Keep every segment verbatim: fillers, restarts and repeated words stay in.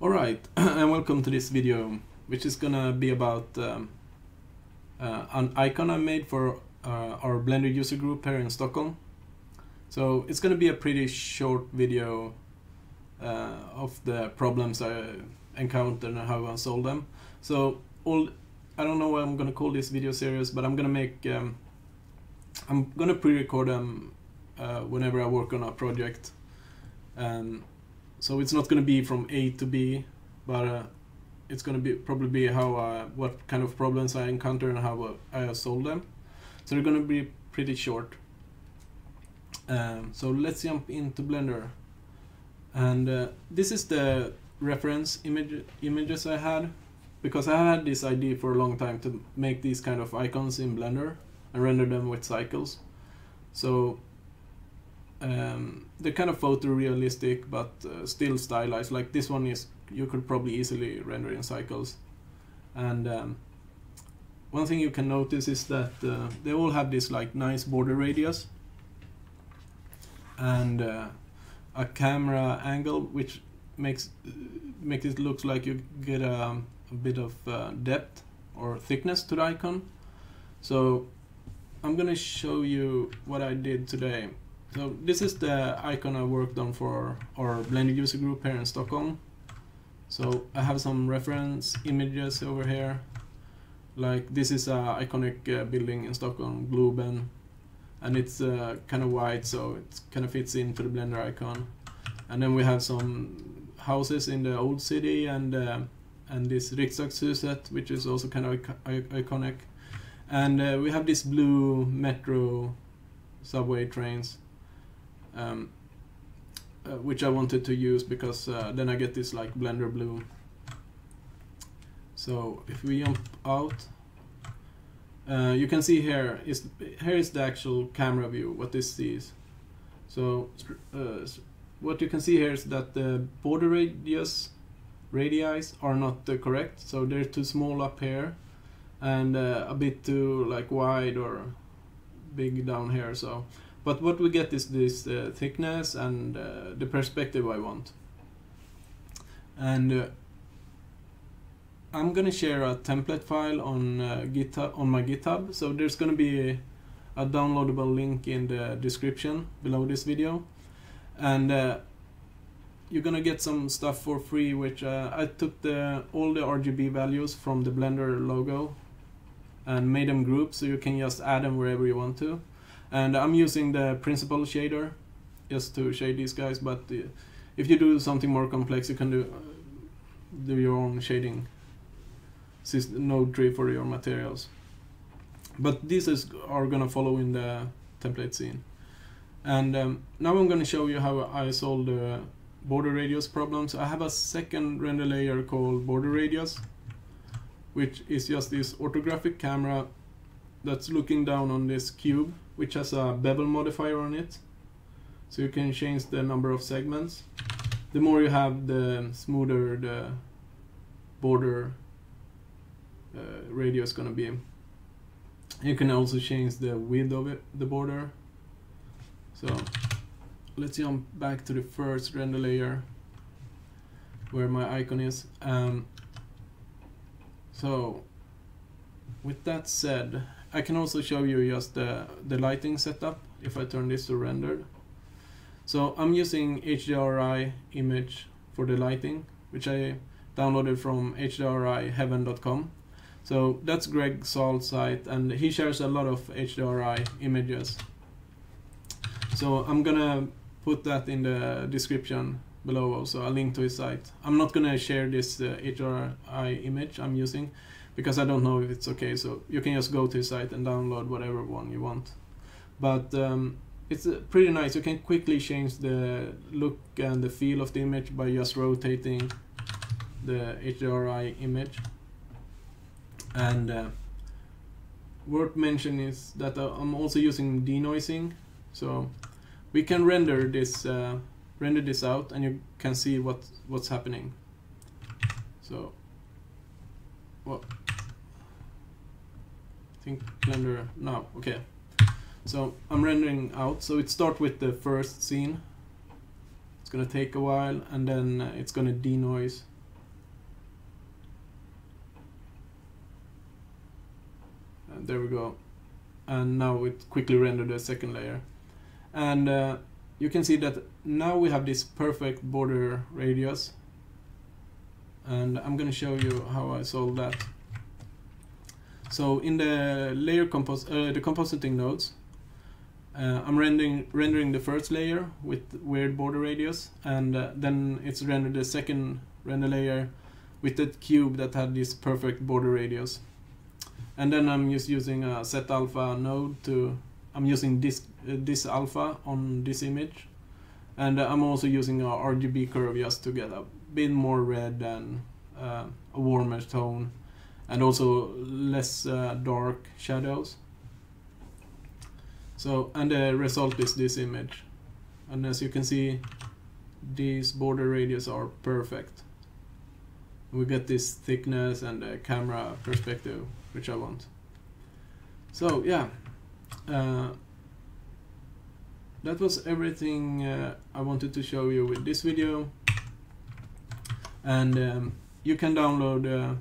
Alright, and welcome to this video, which is gonna be about um, uh, an icon I made for uh, our Blender user group here in Stockholm. So it's gonna be a pretty short video uh, of the problems I encountered and how I solved them. So all, I don't know what I'm gonna call this video series, but I'm gonna make, um, I'm gonna pre-record them uh, whenever I work on a project. Um, So it's not going to be from A to B, but uh, it's going to be probably be how uh, what kind of problems I encounter and how uh, I solve them. So they're going to be pretty short. Um, so let's jump into Blender, and uh, this is the reference image images I had, because I had this idea for a long time to make these kind of icons in Blender and render them with Cycles. So. Um, they're kind of photorealistic, but uh, still stylized. Like this one is, you could probably easily render in Cycles. And um, one thing you can notice is that uh, they all have this like nice border radius and uh, a camera angle, which makes uh, makes it look like you get a, a bit of uh, depth or thickness to the icon. So I'm gonna show you what I did today. So this is the icon I worked on for our Blender user group here in Stockholm. So I have some reference images over here. Like this is an iconic uh, building in Stockholm, Globen. And it's uh, kind of wide, so it kind of fits into the Blender icon. And then we have some houses in the old city and, uh, and this Riksdagshuset, which is also kind of iconic. And uh, we have this blue metro subway trains. Um, uh, which I wanted to use because uh, then I get this like Blender blue. So if we jump out, uh, you can see here is here is the actual camera view, what this sees. So uh, what you can see here is that the border radius radii are not uh, correct, so they're too small up here and uh, a bit too like wide or big down here. So but what we get is this uh, thickness and uh, the perspective I want. And uh, I'm gonna share a template file on uh, GitHub, on my GitHub. So there's gonna be a downloadable link in the description below this video, and uh, you're gonna get some stuff for free. Which uh, I took the all the R G B values from the Blender logo and made them groups, so you can just add them wherever you want to. And I'm using the principal shader just to shade these guys, but uh, if you do something more complex, you can do uh, do your own shading system, node tree for your materials. But these is, are gonna follow in the template scene. And um, now I'm gonna show you how I solve the border radius problems. I have a second render layer called border radius, which is just this orthographic camera that's looking down on this cube, which has a bevel modifier on it, so you can change the number of segments. The more you have, the smoother the border uh, radius is gonna be. You can also change the width of it, the border. So let's jump back to the first render layer where my icon is. Um, so with that said, I can also show you just the, the lighting setup if I turn this to rendered. So I'm using H D R I image for the lighting, which I downloaded from H D R I heaven dot com. So that's Greg Saul's site, and he shares a lot of H D R I images. So I'm gonna put that in the description below, also a link to his site. I'm not gonna share this uh, H D R I image I'm using, because I don't know if it's okay, so you can just go to his site and download whatever one you want. But um, it's uh, pretty nice. You can quickly change the look and the feel of the image by just rotating the H D R I image. And uh, worth mentioning is that uh, I'm also using denoising, so we can render this uh, render this out, and you can see what what's happening. So. Well, I think Blender now. Okay, so I'm rendering out. So it starts with the first scene. It's gonna take a while, and then it's gonna denoise there we go. And now it quickly rendered the second layer. And uh, you can see that now we have this perfect border radius. And I'm going to show you how I solve that. So in the layer compos uh, the compositing nodes, uh, I'm rendering rendering the first layer with weird border radius, and uh, then it's rendered the second render layer with that cube that had this perfect border radius. And then I'm just using a set alpha node to I'm using this uh, this alpha on this image, and uh, I'm also using a R G B curve just to get a bit more red and uh, a warmer tone. And also less uh, dark shadows. So, and the result is this image. And as you can see, these border radius are perfect. We get this thickness and the camera perspective, which I want. So yeah, uh, that was everything uh, I wanted to show you with this video. And um, you can download uh,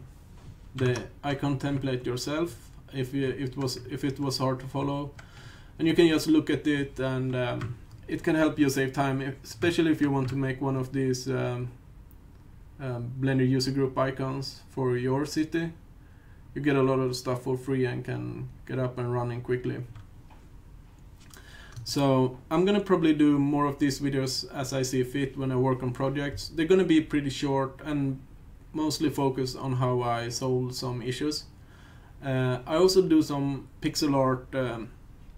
the icon template yourself if it was if it was hard to follow, and you can just look at it, and um, it can help you save time, especially if you want to make one of these um, um, Blender user group icons for your city. You get a lot of stuff for free and can get up and running quickly. So I'm gonna probably do more of these videos as I see fit when I work on projects. They're gonna be pretty short and mostly focus on how I solve some issues. Uh, I also do some pixel art um,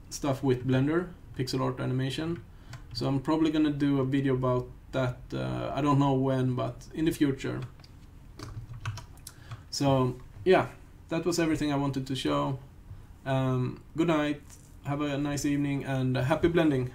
stuff with Blender, pixel art animation. So I'm probably gonna do a video about that. Uh, I don't know when, but in the future. So yeah, that was everything I wanted to show. Um, good night, have a nice evening, and happy blending.